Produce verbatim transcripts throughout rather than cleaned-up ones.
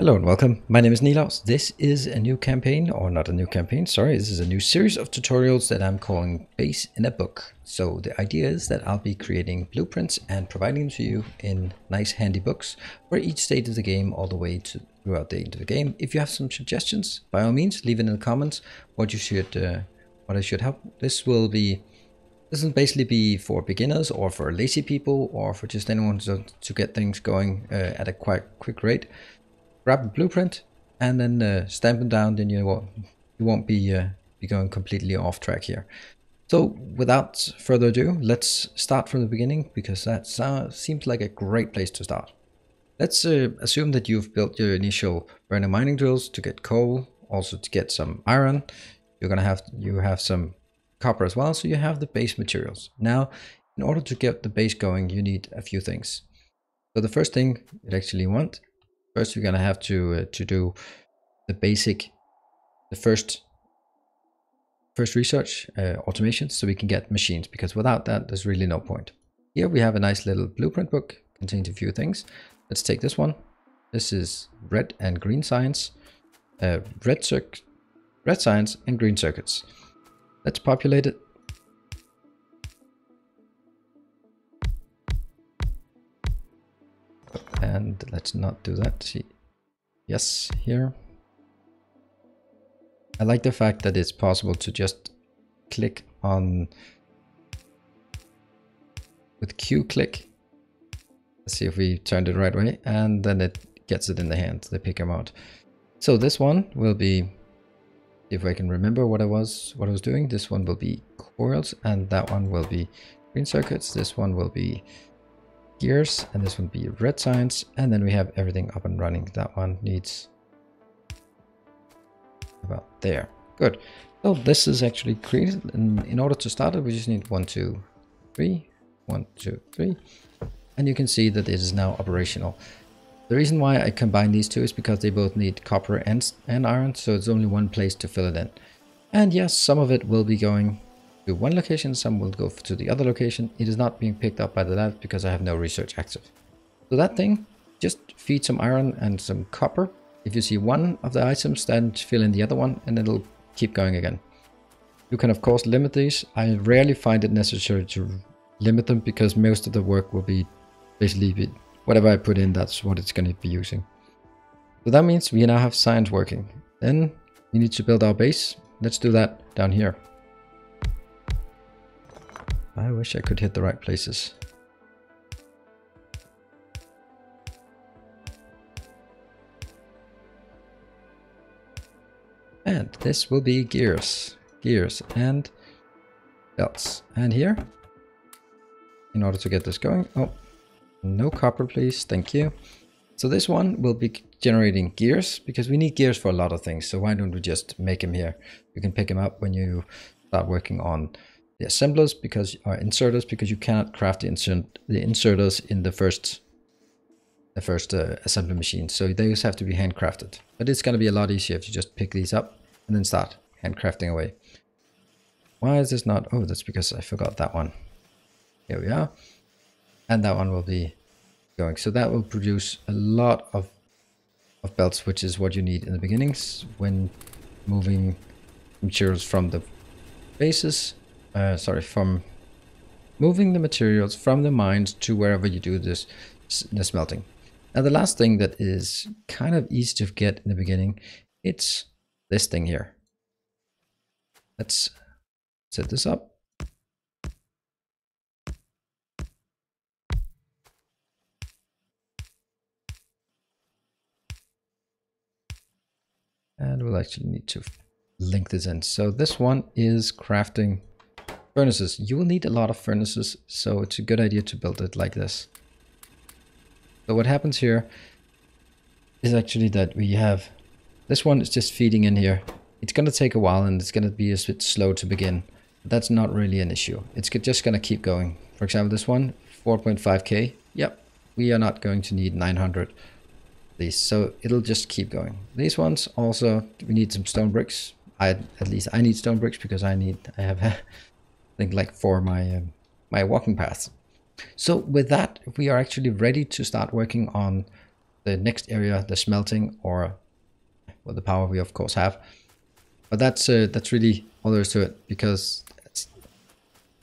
Hello and welcome, my name is Nilaus. This is a new campaign, or not a new campaign, sorry, this is a new series of tutorials that I'm calling Base in a Book. So the idea is that I'll be creating blueprints and providing them to you in nice handy books for each stage of the game all the way to throughout the end of the game. If you have some suggestions, by all means, leave it in the comments what you should, uh, what I should help. This will be, this will basically be for beginners or for lazy people or for just anyone to, to get things going uh, at a quite quick rate. Grab a blueprint and then uh, stamp them down, then you won't, you won't be, uh, be going completely off track here. So without further ado, let's start from the beginning, because that uh, seems like a great place to start. Let's uh, assume that you've built your initial burning mining drills to get coal, also to get some iron. You're gonna have, you have some copper as well, so you have the base materials. Now, in order to get the base going, you need a few things. So the first thing you actually want, first, we're gonna have to uh, to do the basic, the first first research uh, automations, so we can get machines. Because without that, there's really no point. Here we have a nice little blueprint book, contains a few things. Let's take this one. This is red and green science, uh, red circ, red science and green circuits. Let's populate it. And let's not do that. See, yes, here. I like the fact that it's possible to just click on with Q click. Let's see if we turned it the right way, and then it gets it in the hand. They pick them out. So this one will be, if I can remember what I was what I was doing. This one will be coils, and that one will be green circuits. This one will be gears, and this would be red science, and then we have everything up and running. That one needs about there. Good. So this is actually created, and in order to start it, we just need one, two, three, one, two, three, and you can see that it is now operational. The reason why I combine these two is because they both need copper and and iron, so it's only one place to fill it in. And yes, some of it will be going to one location, some will go to the other location. It is not being picked up by the lab because I have no research active. So that thing, just feed some iron and some copper. If you see one of the items, then fill in the other one, and it'll keep going again. You can of course limit these. I rarely find it necessary to limit them, because most of the work will be basically be whatever I put in, that's what it's going to be using. So that means we now have science working. Then we need to build our base. Let's do that down here. I wish I could hit the right places. And this will be gears, gears and belts. And here, in order to get this going, oh, no copper please, thank you. So this one will be generating gears, because we need gears for a lot of things. So why don't we just make them here? You can pick them up when you start working on the assemblers, because or inserters, because you cannot craft the insert the inserters in the first the first uh, assembly machine, so they just have to be handcrafted. But it's going to be a lot easier if you just pick these up and then start handcrafting away. Why is this not? Oh, that's because I forgot that one. Here we are, and that one will be going. So that will produce a lot of of belts, which is what you need in the beginnings when moving materials from the bases. Uh, sorry, from moving the materials from the mines to wherever you do this the smelting. Now the last thing that is kind of easy to get in the beginning, it's this thing here. Let's set this up. And we'll actually need to link this in. So this one is crafting furnaces. You will need a lot of furnaces, so it's a good idea to build it like this. So what happens here is actually that we have this one is just feeding in here. It's going to take a while, and it's going to be a bit slow to begin. That's not really an issue. It's just going to keep going. For example, this one, four point five K. Yep, we are not going to need nine hundred of these, so it'll just keep going. These ones also, we need some stone bricks. I at least I need stone bricks, because I need I have. Think like for my um, my walking paths. So with that, we are actually ready to start working on the next area, the smelting, or well, the power we of course have. But that's uh, that's really all there is to it, because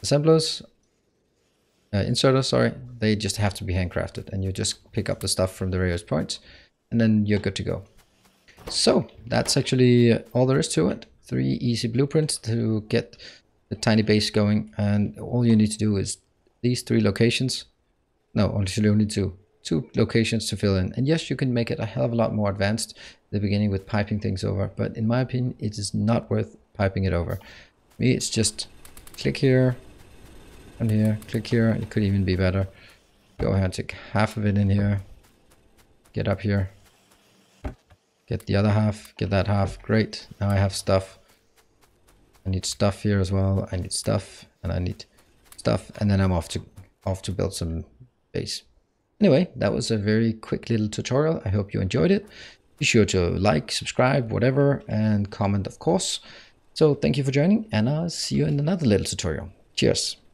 assemblers, uh, inserters, sorry, they just have to be handcrafted, and you just pick up the stuff from the various points, and then you're good to go. So that's actually all there is to it. Three easy blueprints to get the tiny base going, and all you need to do is these three locations. No, actually only two. Two locations to fill in. And yes, you can make it a hell of a lot more advanced at the beginning with piping things over, but in my opinion, it is not worth piping it over. For me, it's just click here, and here, click here. It could even be better. Go ahead and take half of it in here. Get up here. Get the other half, get that half. Great, now I have stuff. I need stuff here as well. I need stuff, and I need stuff, and then I'm off to off to build some base. Anyway, that was a very quick little tutorial. I hope you enjoyed it. Be sure to like, subscribe, whatever, and comment, of course. So thank you for joining, and I'll see you in another little tutorial. Cheers.